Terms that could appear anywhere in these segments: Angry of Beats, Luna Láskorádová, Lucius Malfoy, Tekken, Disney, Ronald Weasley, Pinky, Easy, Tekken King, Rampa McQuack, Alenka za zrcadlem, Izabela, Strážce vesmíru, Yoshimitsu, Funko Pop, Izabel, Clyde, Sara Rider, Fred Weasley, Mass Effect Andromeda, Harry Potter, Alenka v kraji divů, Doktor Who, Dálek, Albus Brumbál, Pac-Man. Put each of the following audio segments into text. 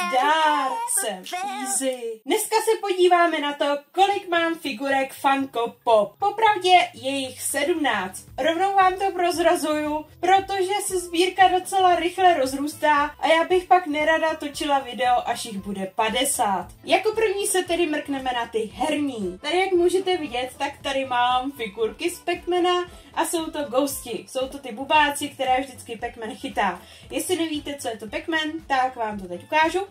Zdar, jsem Easy. Dneska se podíváme na to, kolik mám figurek Funko Pop. Popravdě je jich 17. Rovnou vám to prozrazuju, protože se sbírka docela rychle rozrůstá a já bych pak nerada točila video, až jich bude 50. Jako první se tedy mrkneme na ty herní. Tady jak můžete vidět, tak tady mám figurky z Pac-Mana a jsou to ghosti. Jsou to ty bubáci, které vždycky Pac-Man chytá. Jestli nevíte, co je to Pac-Man, tak vám to teď ukážu.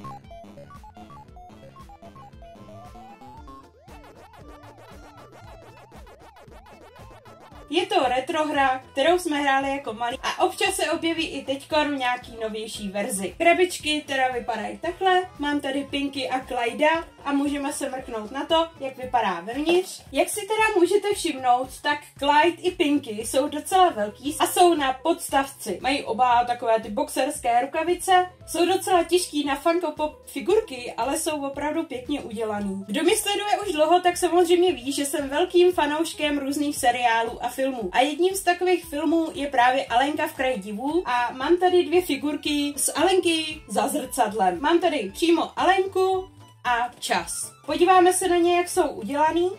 Je to retro hra, kterou jsme hráli jako malí a občas se objeví i teďkon v nějaký novější verzi. Krabičky teda vypadají takhle, mám tady Pinky a Clyda a můžeme se mrknout na to, jak vypadá vevnitř. Jak si teda můžete všimnout, tak Clyde i Pinky jsou docela velký a jsou na podstavci. Mají oba takové ty boxerské rukavice, jsou docela těžký na Funko Pop figurky, ale jsou opravdu pěkně udělaný. Kdo mě sleduje už dlouho, tak samozřejmě ví, že jsem velkým fanouškem různých seriálů a filmů. A jedním z takových filmů je právě Alenka v kraji divů a mám tady dvě figurky z Alenky za zrcadlem. Mám tady přímo Alenku a čas. Podíváme se na ně, jak jsou udělaný.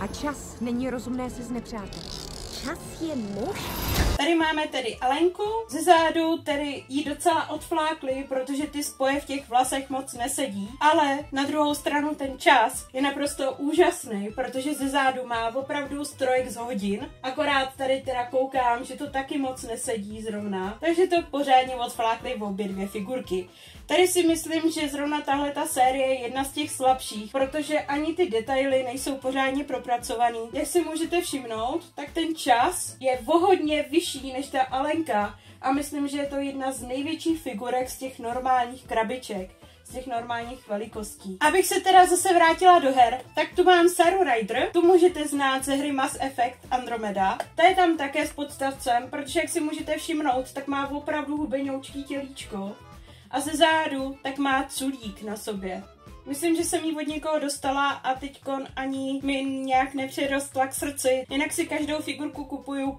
A čas není rozumné si znepřátelit. Čas je muž. Tady máme tedy Alenku, ze zádu tedy jí docela odflákly, protože ty spoje v těch vlasech moc nesedí, ale na druhou stranu ten čas je naprosto úžasný, protože ze zádu má opravdu strojek z hodin, akorát tady teda koukám, že to taky moc nesedí zrovna, takže to pořádně odflákly v obě dvě figurky. Tady si myslím, že zrovna tahle ta série je jedna z těch slabších, protože ani ty detaily nejsou pořádně propracovaný. Jak si můžete všimnout, tak ten čas je o hodně vyšší než ta Alenka a myslím, že je to jedna z největších figurek z těch normálních krabiček, z těch normálních velikostí. Abych se teda zase vrátila do her, tak tu mám Saru Rider, tu můžete znát ze hry Mass Effect Andromeda. Ta je tam také s podstavcem, protože jak si můžete všimnout, tak má opravdu hubenoučký tělíčko. A ze zádu tak má culík na sobě. Myslím, že jsem ji od někoho dostala a teďkon ani mi nějak nepřirostla k srdci. Jinak si každou figurku kupuju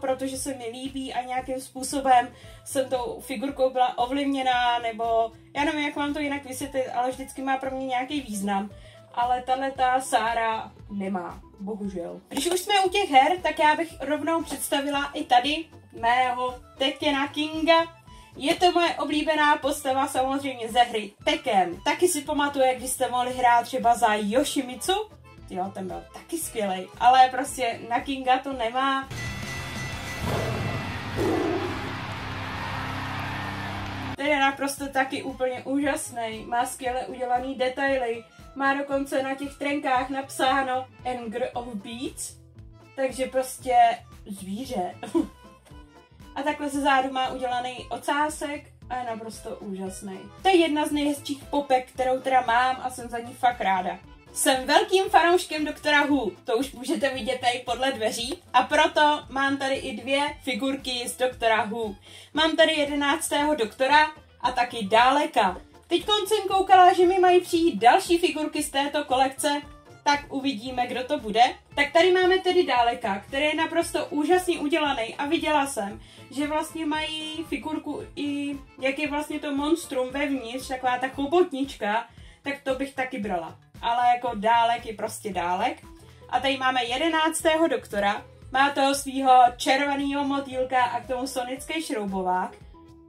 protože se mi líbí a nějakým způsobem jsem tou figurkou byla ovlivněná, nebo já nevím, jak vám to jinak vysvětlit, ale vždycky má pro mě nějaký význam. Ale tahleta Sára nemá, bohužel. Když už jsme u těch her, tak já bych rovnou představila i tady mého Tekkena Kinga. Je to moje oblíbená postava samozřejmě ze hry Tekken. Taky si pamatuje, když jste mohli hrát třeba za Yoshimitsu. Jo, ten byl taky skvělej, ale prostě na Kinga to nemá. Ten je naprosto taky úplně úžasný, má skvěle udělaný detaily. Má dokonce na těch trenkách napsáno Angry of Beats, takže prostě zvíře. A takhle se zádu má udělaný ocásek a je naprosto úžasný. To je jedna z nejhezčích popek, kterou teda mám a jsem za ní fakt ráda. Jsem velkým fanouškem Doktora Who, to už můžete vidět tady podle dveří, a proto mám tady i dvě figurky z Doktora Who. Mám tady 11. doktora a taky Dáleka. Teďkon jsem koukala, že mi mají přijít další figurky z této kolekce, tak uvidíme, kdo to bude. Tak tady máme tedy Dáleka, který je naprosto úžasně udělaný a viděla jsem, že vlastně mají figurku i jak je vlastně to monstrum vevnitř, taková ta chobotnička, tak to bych taky brala. Ale jako Dálek je prostě Dálek. A tady máme 11. doktora, má toho svýho červeného motýlka a k tomu sonický šroubovák.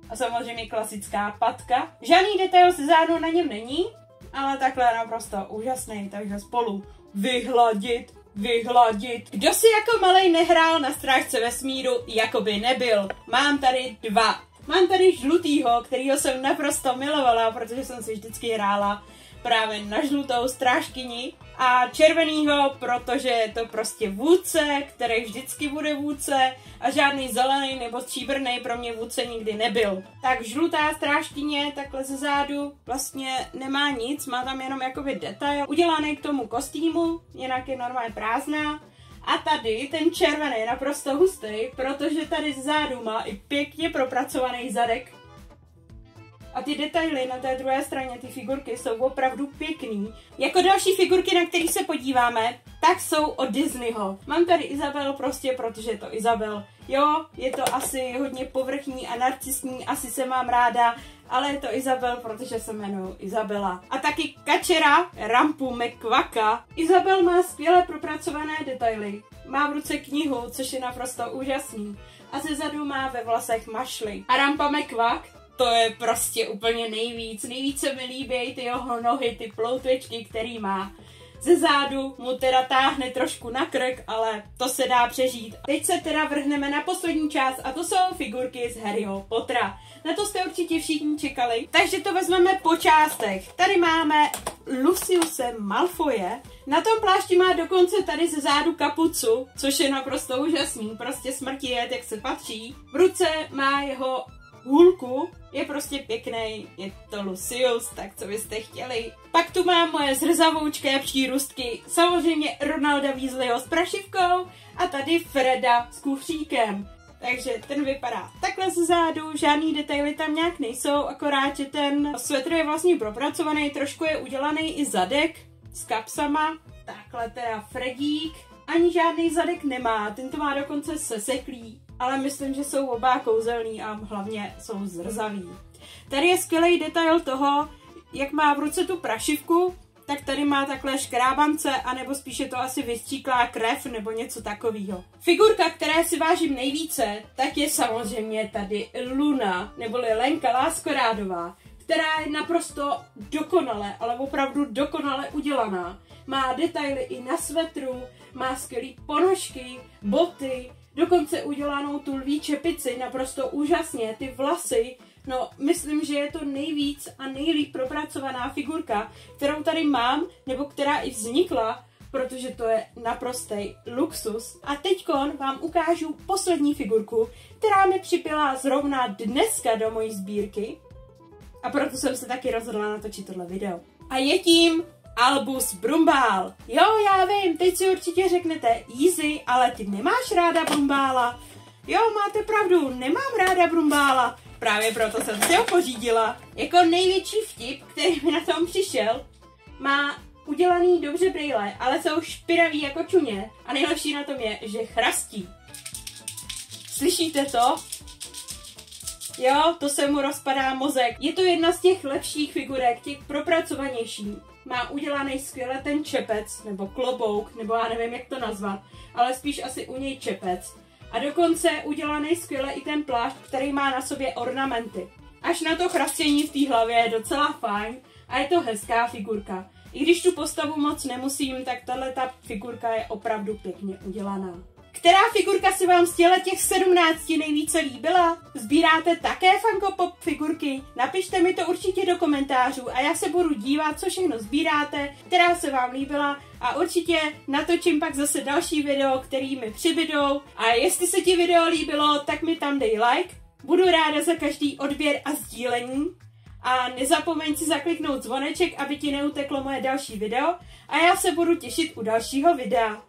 A samozřejmě klasická patka. Žádný detail se zádu na něm není, ale takhle naprosto úžasný, takže spolu vyhladit. Kdo si jako malej nehrál na Strážce vesmíru, jako by nebyl. Mám tady dva. Mám tady žlutýho, kterýho jsem naprosto milovala, protože jsem si vždycky hrála právě na žlutou strážkyni. A červenýho, protože je to prostě vůdce, který vždycky bude vůdce a žádný zelený nebo stříbrný pro mě vůdce nikdy nebyl. Tak žlutá strážkyně takhle ze zádu vlastně nemá nic, má tam jenom jakoby detail udělaný k tomu kostýmu, jinak je normálně prázdná. A tady ten červený je naprosto hustý, protože tady ze zádu má i pěkně propracovaný zadek. A ty detaily na té druhé straně, ty figurky jsou opravdu pěkný. Jako další figurky, na které se podíváme, tak jsou od Disneyho. Mám tady Izabel prostě, protože je to Izabel. Jo, je to asi hodně povrchní a narcistní, asi se mám ráda, ale je to Izabel, protože se jmenuji Izabela. A taky kačera Rampu McQuacka. Izabel má skvěle propracované detaily. Má v ruce knihu, což je naprosto úžasný. A ze zadu má ve vlasech mašly. A Rampa McQuack? To je prostě úplně nejvíc. Nejvíce mi líbí ty jeho nohy, ty ploutečky, který má. Ze zádu mu teda táhne trošku na krk, ale to se dá přežít. Teď se teda vrhneme na poslední část a to jsou figurky z Harryho Pottera. Na to jste určitě všichni čekali, takže to vezmeme po částech. Tady máme Luciuse Malfoye. Na tom plášti má dokonce tady ze zádu kapucu, což je naprosto úžasný, prostě smrti jet, jak se patří. V ruce má jeho hůlku, je prostě pěkný, je to Lucius, tak co byste chtěli. Pak tu mám moje zrzavoučké přírůstky, samozřejmě Ronalda Weasleyho s prašivkou a tady Freda s kufříkem. Takže ten vypadá takhle ze zádu, žádný detaily tam nějak nejsou, akorát, že ten svetr je vlastně propracovaný, trošku je udělaný i zadek s kapsama, takhle teda Fredík. Ani žádný zadek nemá, ten to má dokonce seseklý. Ale myslím, že jsou oba kouzelní a hlavně jsou zrzaví. Tady je skvělý detail toho, jak má v ruce tu prašivku, tak tady má takhle škrábance, anebo spíše to asi vystříklá krev nebo něco takového. Figurka, které si vážím nejvíce, tak je samozřejmě tady Luna, neboli Lenka Láskorádová, která je naprosto dokonale, ale opravdu dokonale udělaná. Má detaily i na svetru, má skvělý ponožky, boty, dokonce udělanou tu lví čepici, naprosto úžasně, ty vlasy, no myslím, že je to nejvíc a nejlíp propracovaná figurka, kterou tady mám, nebo která i vznikla, protože to je naprostý luxus. A teďkon vám ukážu poslední figurku, která mi přibyla zrovna dneska do mojí sbírky a proto jsem se taky rozhodla natočit tohle video. A je tím Albus Brumbál. Jo, já vím, teď si určitě řeknete Easy, ale ty nemáš ráda Brumbála. Jo, máte pravdu, nemám ráda Brumbála. Právě proto jsem si ho pořídila. Jako největší vtip, který mi na tom přišel, má udělaný dobře brýle, ale jsou špinavý jako čuně. A nejlepší na tom je, že chrastí. Slyšíte to? Jo, to se mu rozpadá mozek. Je to jedna z těch lepších figurek, těch propracovanějších. Má udělaný skvěle ten čepec, nebo klobouk, nebo já nevím, jak to nazvat, ale spíš asi u něj čepec. A dokonce udělaný skvěle i ten plášť, který má na sobě ornamenty. Až na to chrastění v té hlavě je docela fajn a je to hezká figurka. I když tu postavu moc nemusím, tak tato figurka je opravdu pěkně udělaná. Která figurka se vám z těch 17 nejvíce líbila? Sbíráte také Funko Pop figurky? Napište mi to určitě do komentářů a já se budu dívat, co všechno sbíráte, která se vám líbila a určitě natočím pak zase další video, který mi přibydou. A jestli se ti video líbilo, tak mi tam dej like, budu ráda za každý odběr a sdílení. A nezapomeň si zakliknout zvoneček, aby ti neuteklo moje další video a já se budu těšit u dalšího videa.